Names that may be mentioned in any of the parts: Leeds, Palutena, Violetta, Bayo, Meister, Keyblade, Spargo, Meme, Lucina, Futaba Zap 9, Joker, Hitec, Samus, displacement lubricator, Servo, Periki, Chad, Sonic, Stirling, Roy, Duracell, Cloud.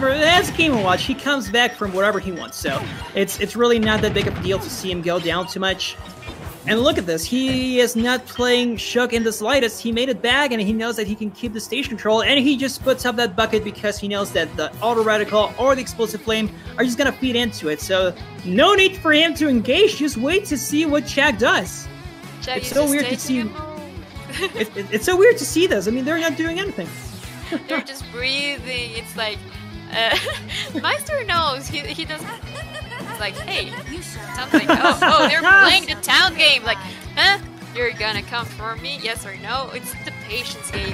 remember, as Game & Watch, he comes back from whatever he wants, so it's really not that big of a deal to see him go down too much. And look at this, he is not playing shook in the slightest. He made it back, and he knows that he can keep the stage control, and he just puts up that bucket because he knows that the auto radical or the explosive flame are just gonna feed into it. So no need for him to engage, just wait to see what Chad does. Chad, it's so weird to see. It's so weird to see this. I mean, they're not doing anything. They're just breathing. It's like Meister knows. He doesn't. It's like, hey, something. Oh, they're playing the town game. Like, huh? You're gonna come for me? Yes or no? It's the patience game.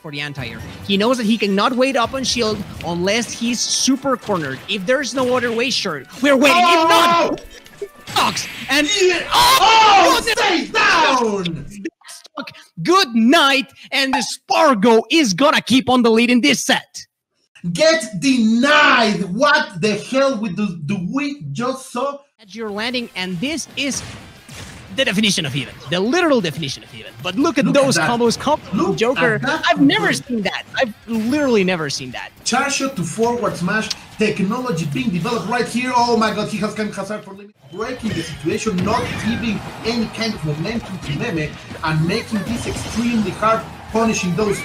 For the anti-air, he knows that he cannot wait up on shield unless he's super cornered. If there's no other way, sure. We're waiting. Oh! If not, and stay down. Good night, and the Spargo is gonna keep on the lead in this set. Get denied! What the hell do we just saw? At your landing, and this is the definition of even. The literal definition of even. But look at those combos. Look, Joker, I've never seen that. I've literally never seen that. Charge shot to forward smash. Technology being developed right here. Oh my god, he has Ken Hazard for limit. Breaking the situation, not giving any kind of momentum to Meme, and making this extremely hard. Punishing those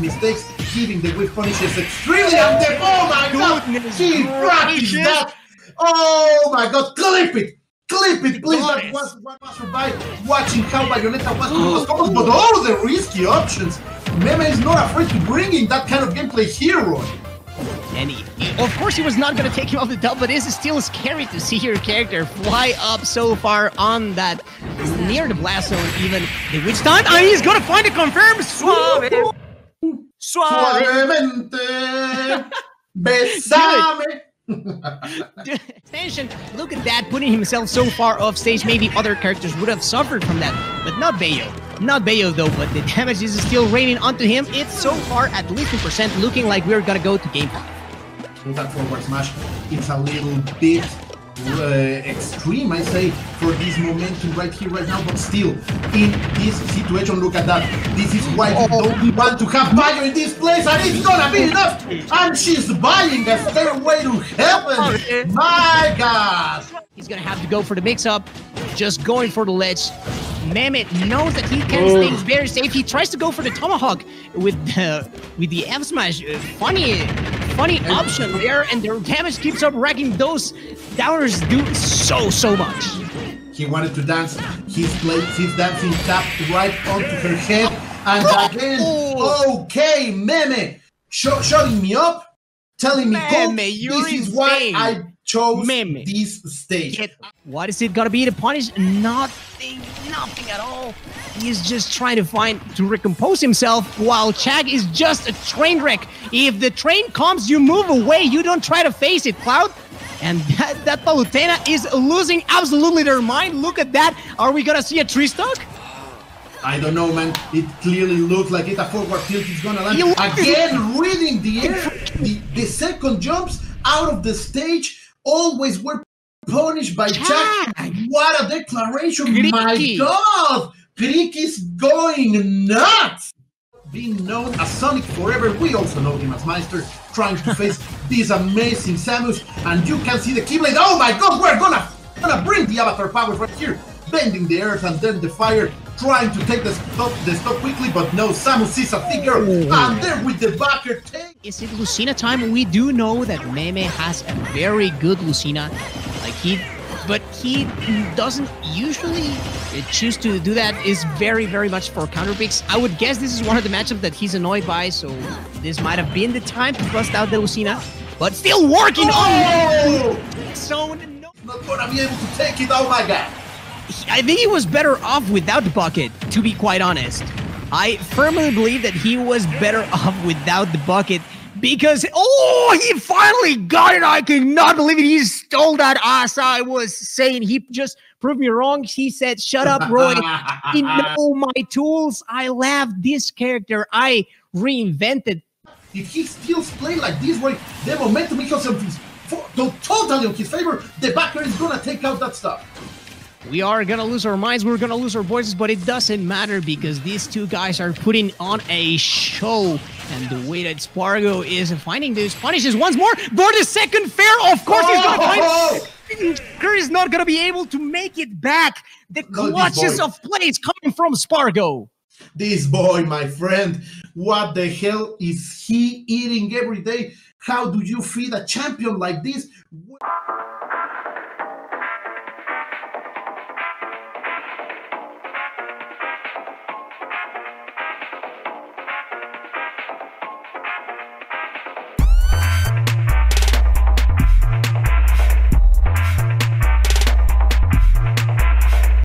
mistakes, giving the whiff punishes extremely on them. Oh my god! He practiced that! Oh my god! Clip it! Clip it, please! That was what was survived watching how Violetta was coming, but all the risky options. Meme is not afraid to bring in that kind of gameplay hero. And of course he was not going to take him off the top, but it's still scary to see your character fly up so far on that near the blast zone even. Which time? And he's going to find a confirm! Suave! Suavemente! Besame! Extension, look at that, putting himself so far off stage. Maybe other characters would have suffered from that, but not Bayo. Not Bayo though, but the damage is still raining onto him. It's so far at least 10%, looking like we're gonna go to game 5. That forward smash is a little bit extreme, I say, for this momentum right here, right now, but still, in this situation, look at that. This is why we don't want to have Bayo in this place, and it's gonna be enough! And she's buying a stairway to heaven! My god! He's gonna have to go for the mix-up, just going for the ledge. Meme knows that he can stay very safe. He tries to go for the tomahawk with the F smash. Funny option there, and their damage keeps up racking. Those downers do so much. He wanted to dance. He's dancing tapped right onto her head, and again, okay, Meme, shutting me up, telling me go. This is why I chose Meme. This stage. What is it gonna be to punish? Nothing at all. He is just trying to recompose himself, while Chad is just a train wreck. If the train comes, you move away. You don't try to face it, Cloud. And that Palutena is losing absolutely their mind. Look at that. Are we gonna see a tree stock? I don't know, man. It clearly looks like it's a forward tilt. It's gonna land again, reading the air. The second jumps out of the stage always were punished by Chad. What a declaration! Periki. My god! Periki's going nuts! Being known as Sonic forever, we also know him as Meister, trying to face this amazing Samus, and you can see the Keyblade. Oh my god, we're gonna bring the avatar powers right here, bending the earth and then the fire, trying to take the stop quickly, but no, Samus is a thick girl, and there with the backer tank. Is it Lucina time? We do know that Meme has a very good Lucina. But he doesn't usually choose to do that. Is very, very much for counter picks. I would guess this is one of the matchups that he's annoyed by, so this might have been the time to bust out the Lucina. But still working on so no. Not gonna be able to take it. Oh my god! I think he was better off without the bucket, to be quite honest. I firmly believe that he was better off without the bucket. Because, he finally got it. I cannot believe it. He stole that ass. I was saying, he just proved me wrong. He said, shut up, Roy. You know my tools. I laughed. This character I reinvented. If he still plays like this, Roy, the momentum becomes totally in his favor. The backer is going to take out that stuff. We are going to lose our minds. We're going to lose our voices. But it doesn't matter because these two guys are putting on a show. And the way that Spargo is finding this punishes once more for the second fair. Of course, he's got time. Joker is not going to be able to make it back. The clutches of plays coming from Spargo. This boy, my friend, what the hell is he eating every day? How do you feed a champion like this?